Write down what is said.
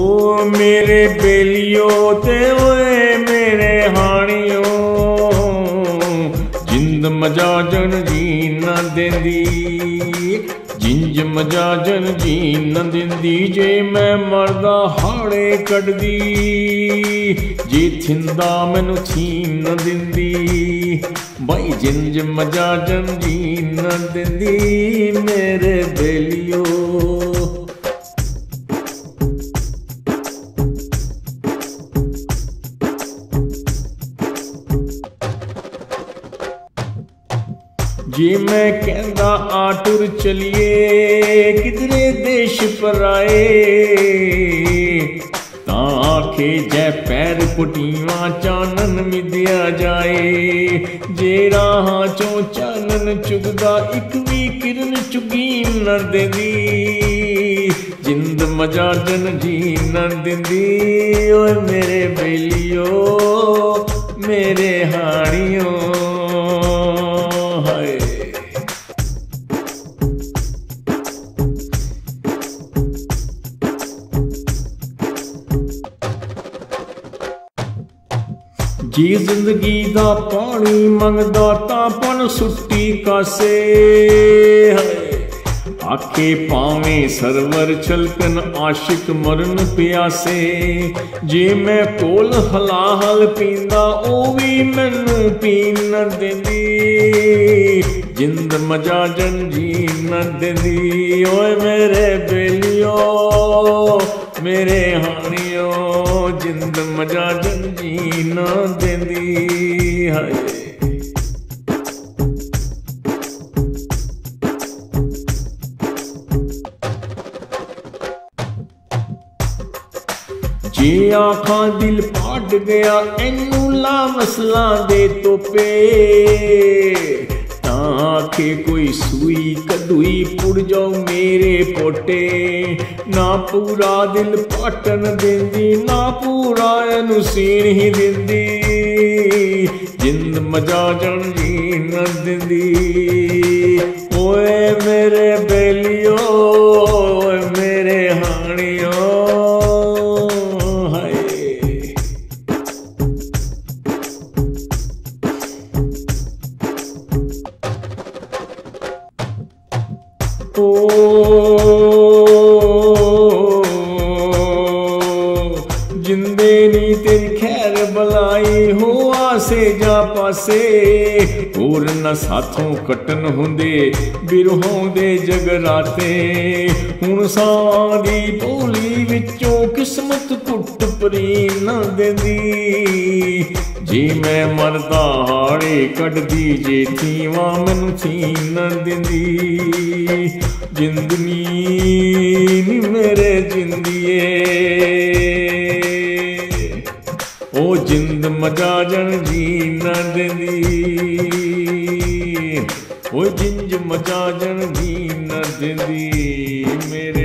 ओ मेरे बेलियो ते ओए मेरे हाणियो, जिंद मजाजन जी ना देंदी, जिंद मजाजन जी ना देंदी, जे मैं मरदा हाड़े कटदी, जे थिंदा मैनू छीन ना देंदी, भाई जिंद मजाजन जी ना देंदी मेरे बेलियो। जी मैं कहंदा आटुर चलिए किधरे देश पर आए, ताके जै पैर पुटियां चानन मिदिया जाए, जे राह चो चानन चुगदा एक भी किरण चुगी न देंदी, जिंद मजाजन जी न देंदी ओए मेरे बेलियो मेरे हाणियो। जी जिंदगी दा पानी मंगदा तां पन सुट्टी कासे, आखे पावे सरवर छलकन आशिक मरन प्यासे, जे मैं कोल हलाहल पींदा ओ भी मैनू पीन न देंदी, जिंद मजाजन जी न देंदी ओए मेरे बेलियो मेरे हाणियो, जिंद मजाजन जी ना देंदी हाय। जे आखां दिल पाट गया एनू ला मसला दे तोपे, आखे कोई सुई कदुई पुड़ जाओ मेरे पोटे, ना पूरा दिल पाटन देंदी ना पूरा एनू सीन ही देंदी, जिंद मजाजन जी न देंदी ओए मेरे बेलियो ओए मेरे हाणियो। जिंदे नी तेरी खैर बलाई हो आसे जा पासे, होर ना साथों कटन हुंदे बिरहों दे जगराते, हुण सां दी भोली विचों किस्मत कुट परी ना देंदी, जी मैं मरदा हाड़े कटदी जे थीवा मैनू छीन न देंदी, जिंदनी नी मेरे जिंदिए ओ जिंद मजाजन जी न देंदी, ओ जिंद मजाजन जी न देंदी मेरे।